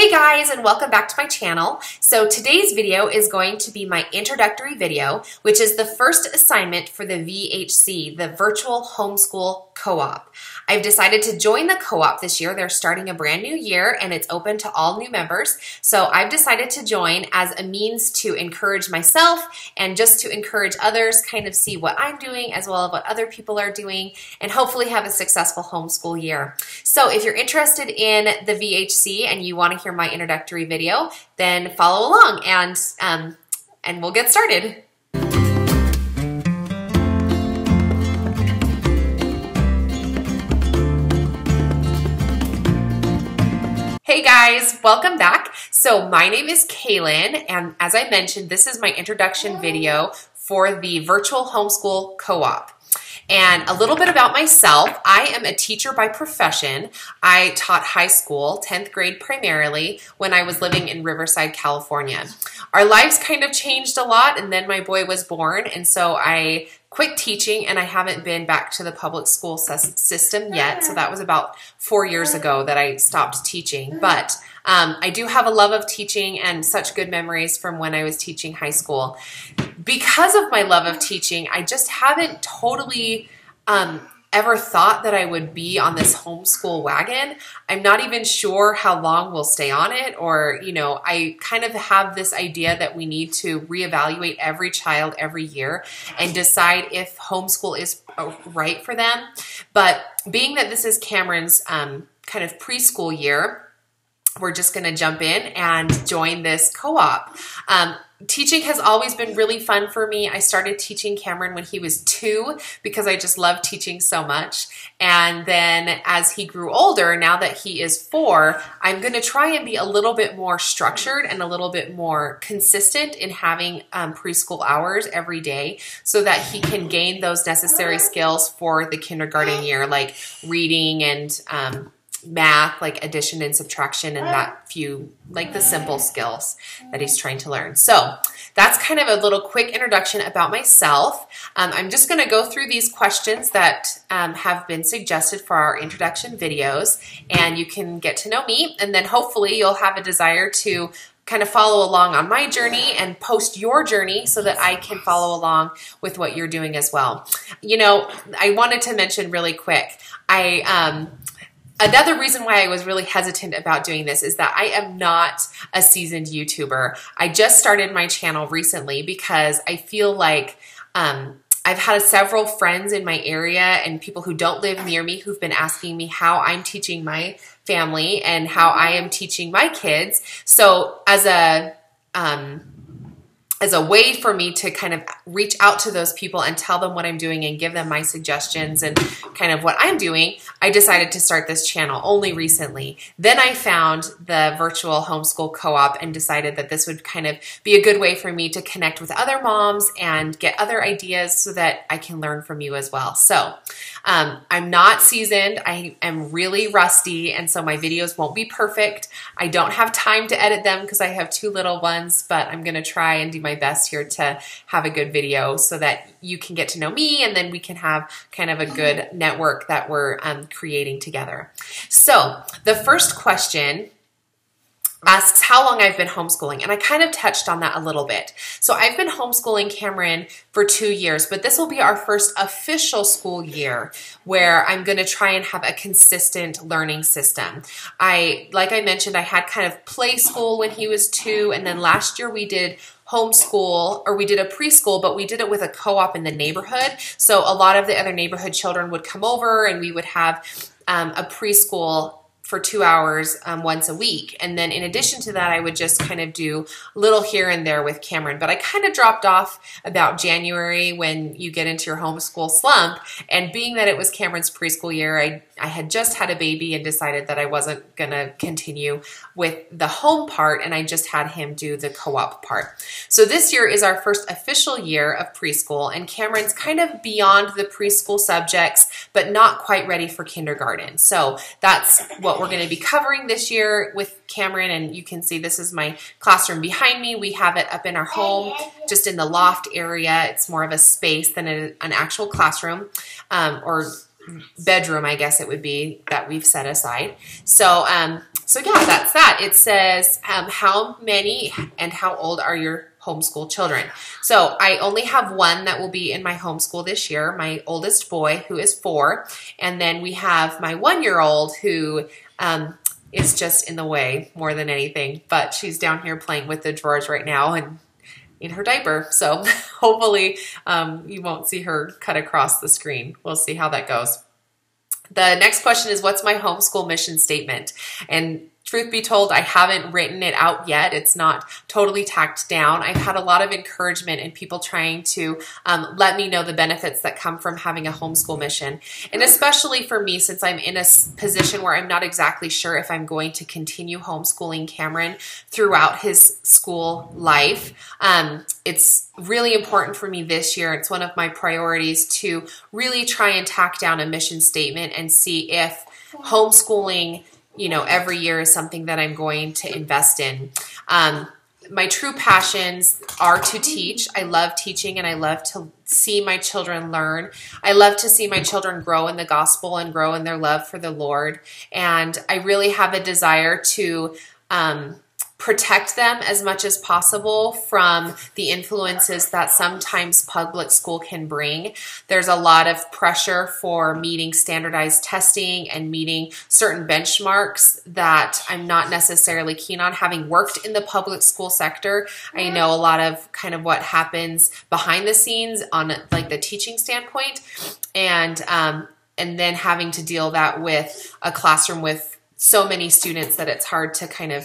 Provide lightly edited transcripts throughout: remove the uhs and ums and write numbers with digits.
Hey guys, and welcome back to my channel. So today's video is going to be my introductory video, which is the first assignment for the VHC, the Virtual Homeschool Co-op. I've decided to join the co-op this year. They're starting a brand new year and it's open to all new members. So I've decided to join as a means to encourage myself and just to encourage others, kind of see what I'm doing as well as what other people are doing, and hopefully have a successful homeschool year. So if you're interested in the VHC and you want to hear my introductory video, then follow along and we'll get started. Hey guys, welcome back. So my name is Kaylin, and as I mentioned, this is my introduction video for the Virtual Homeschool Co-op. And a little bit about myself. I am a teacher by profession. I taught high school, 10th grade primarily, when I was living in Riverside, California. Our lives kind of changed a lot, and then my boy was born, and so I quit teaching, and I haven't been back to the public school system yet, so that was about 4 years ago that I stopped teaching. But I do have a love of teaching and such good memories from when I was teaching high school. Because of my love of teaching, I just haven't totally ever thought that I would be on this homeschool wagon. I'm not even sure how long we'll stay on it, or, you know, I kind of have this idea that we need to reevaluate every child every year and decide if homeschool is right for them. But being that this is Cameron's kind of preschool year, we're just going to jump in and join this co-op. Teaching has always been really fun for me. I started teaching Cameron when he was 2 because I just love teaching so much. And then as he grew older, now that he is 4, I'm going to try and be a little bit more structured and a little bit more consistent in having preschool hours every day so that he can gain those necessary skills for the kindergarten year, like reading and math, like addition and subtraction, and that few, like the simple skills that he's trying to learn. So that's kind of a little quick introduction about myself. I'm just going to go through these questions that have been suggested for our introduction videos, and you can get to know me, and then hopefully you'll have a desire to kind of follow along on my journey and post your journey so that I can follow along with what you're doing as well. You know, I wanted to mention really quick, another reason why I was really hesitant about doing this is that I am not a seasoned YouTuber. I just started my channel recently because I feel like I've had several friends in my area and people who don't live near me who've been asking me how I'm teaching my family and how I am teaching my kids. So as a way for me to kind of reach out to those people and tell them what I'm doing and give them my suggestions and kind of what I'm doing, I decided to start this channel only recently. Then I found the Virtual Homeschool Co-op and decided that this would kind of be a good way for me to connect with other moms and get other ideas so that I can learn from you as well. So I'm not seasoned. I am really rusty, and so my videos won't be perfect. I don't have time to edit them because I have 2 little ones, but I'm going to try and do my best here to have a good video so that you can get to know me, and then we can have kind of a good network that we're creating together. So the first question asks how long I've been homeschooling, and I kind of touched on that a little bit. So I've been homeschooling Cameron for 2 years, but this will be our first official school year where I'm going to try and have a consistent learning system. Like I mentioned, I had kind of play school when he was 2, and then last year we did homeschool, or we did a preschool, but we did it with a co-op in the neighborhood. So a lot of the other neighborhood children would come over, and we would have a preschool for 2 hours once a week. And then in addition to that, I would just kind of do a little here and there with Cameron. But I kind of dropped off about January when you get into your homeschool slump. And being that it was Cameron's preschool year, I had just had a baby and decided that I wasn't going to continue with the home part, and I just had him do the co-op part. So this year is our first official year of preschool, and Cameron's kind of beyond the preschool subjects, but not quite ready for kindergarten. So that's what we're going to be covering this year with Cameron, and you can see this is my classroom behind me. We have it up in our home, just in the loft area. It's more of a space than an actual classroom or bedroom, I guess it would be, that we've set aside. So So yeah, that's that. It says how many and how old are your homeschool children. So I only have one that will be in my homeschool this year, my oldest boy, who is 4. And then we have my 1-year-old who is just in the way more than anything, but she's down here playing with the drawers right now and in her diaper. So hopefully you won't see her cut across the screen. We'll see how that goes. The next question is, what's my homeschool mission statement? And truth be told, I haven't written it out yet. It's not totally tacked down. I've had a lot of encouragement and people trying to let me know the benefits that come from having a homeschool mission. And especially for me, since I'm in a position where I'm not exactly sure if I'm going to continue homeschooling Cameron throughout his school life, it's really important for me this year. It's one of my priorities to really try and tack down a mission statement and see if homeschooling, you know, every year is something that I'm going to invest in. My true passions are to teach. I love teaching and I love to see my children learn. I love to see my children grow in the gospel and grow in their love for the Lord. And I really have a desire to protect them as much as possible from the influences that sometimes public school can bring. There's a lot of pressure for meeting standardized testing and meeting certain benchmarks that I'm not necessarily keen on. Having worked in the public school sector, I know a lot of kind of what happens behind the scenes on like the teaching standpoint, and then having to deal that with a classroom with so many students that it's hard to kind of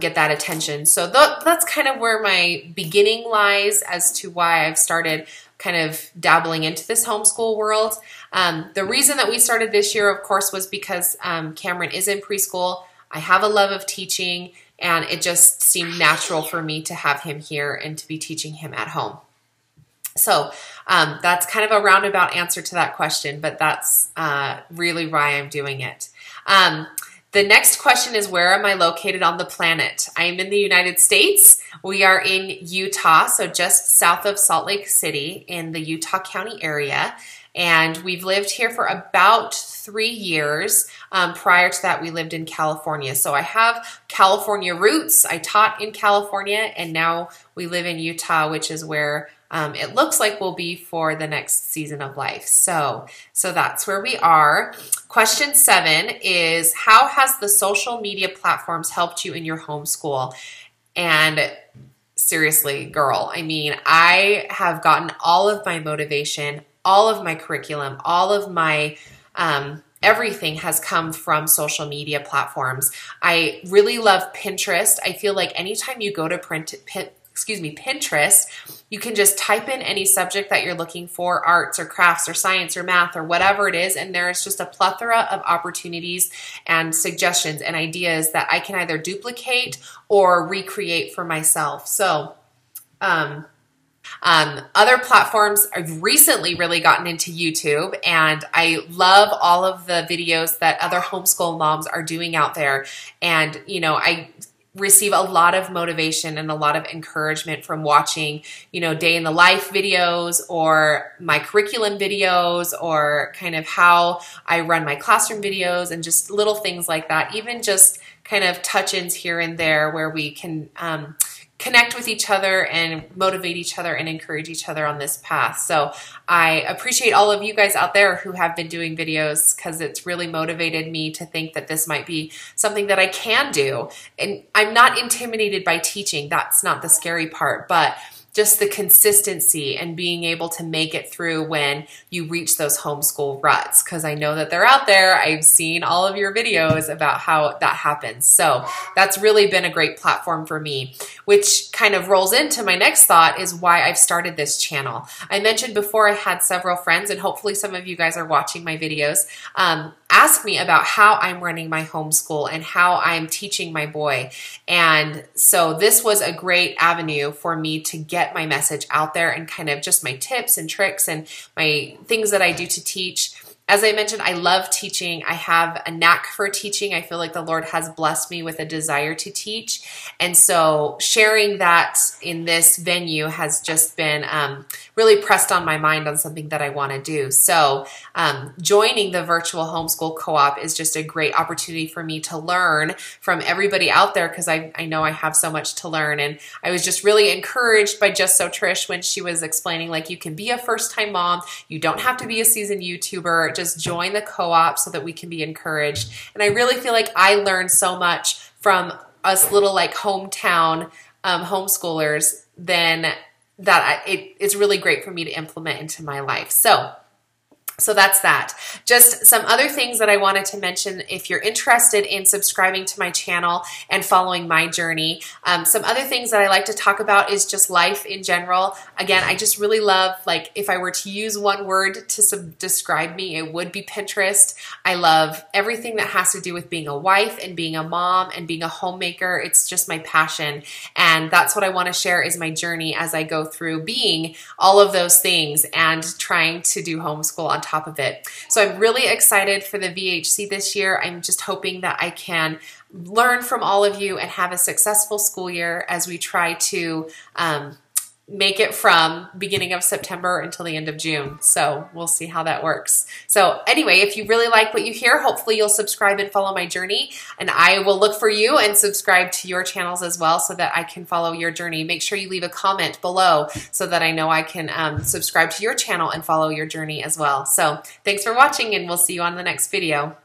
get that attention. So that's kind of where my beginning lies as to why I've started kind of dabbling into this homeschool world. The reason that we started this year, of course, was because Cameron is in preschool. I have a love of teaching, and it just seemed natural for me to have him here and to be teaching him at home. So that's kind of a roundabout answer to that question, but that's really why I'm doing it. The next question is, where am I located on the planet? I am in the United States. We are in Utah, so just south of Salt Lake City in the Utah County area. And we've lived here for about 3 years. Prior to that, we lived in California. So I have California roots. I taught in California, and now we live in Utah, which is where it looks like we'll be for the next season of life. So that's where we are. Question 7 is, how has the social media platforms helped you in your homeschool? And seriously, girl, I mean, I have gotten all of my motivation, all of my curriculum, all of my everything has come from social media platforms. I really love Pinterest. I feel like anytime you go to Pinterest, you can just type in any subject that you're looking for, arts or crafts or science or math or whatever it is, and there's just a plethora of opportunities and suggestions and ideas that I can either duplicate or recreate for myself. So other platforms, I've recently really gotten into YouTube, and I love all of the videos that other homeschool moms are doing out there. And, you know, I receive a lot of motivation and a lot of encouragement from watching, you know, day in the life videos or my curriculum videos or kind of how I run my classroom videos and just little things like that. Even just kind of touch-ins here and there where we can connect with each other and motivate each other and encourage each other on this path. So I appreciate all of you guys out there who have been doing videos, because it's really motivated me to think that this might be something that I can do. And I'm not intimidated by teaching. That's not the scary part, but just the consistency and being able to make it through when you reach those homeschool ruts, because I know that they're out there. I've seen all of your videos about how that happens. So that's really been a great platform for me, which kind of rolls into my next thought is why I've started this channel. I mentioned before I had several friends, and hopefully some of you guys are watching my videos, ask me about how I'm running my homeschool and how I'm teaching my boy. And so this was a great avenue for me to get my message out there and kind of just my tips and tricks and my things that I do to teach As I mentioned, I love teaching. I have a knack for teaching. I feel like the Lord has blessed me with a desire to teach. And so sharing that in this venue has just been really pressed on my mind on something that I want to do. So joining the Virtual Homeschool Co-op is just a great opportunity for me to learn from everybody out there, because I know I have so much to learn. And I was just really encouraged by Just So Trish when she was explaining, like, you can be a first-time mom. You don't have to be a seasoned YouTuber. Just join the co-op so that we can be encouraged. And I really feel like I learned so much from us little like hometown homeschoolers it's really great for me to implement into my life. So that's that. Just some other things that I wanted to mention if you're interested in subscribing to my channel and following my journey. Some other things that I like to talk about is just life in general. Again, I just really love, like, if I were to use one word to describe me, it would be Pinterest. I love everything that has to do with being a wife and being a mom and being a homemaker. It's just my passion. And that's what I want to share is my journey as I go through being all of those things and trying to do homeschool on top of it. So I'm really excited for the VHC this year. I'm just hoping that I can learn from all of you and have a successful school year as we try to make it from beginning of September until the end of June. So we'll see how that works. So anyway, if you really like what you hear, hopefully you'll subscribe and follow my journey, and I will look for you and subscribe to your channels as well so that I can follow your journey. Make sure you leave a comment below so that I know I can subscribe to your channel and follow your journey as well. So thanks for watching, and we'll see you on the next video.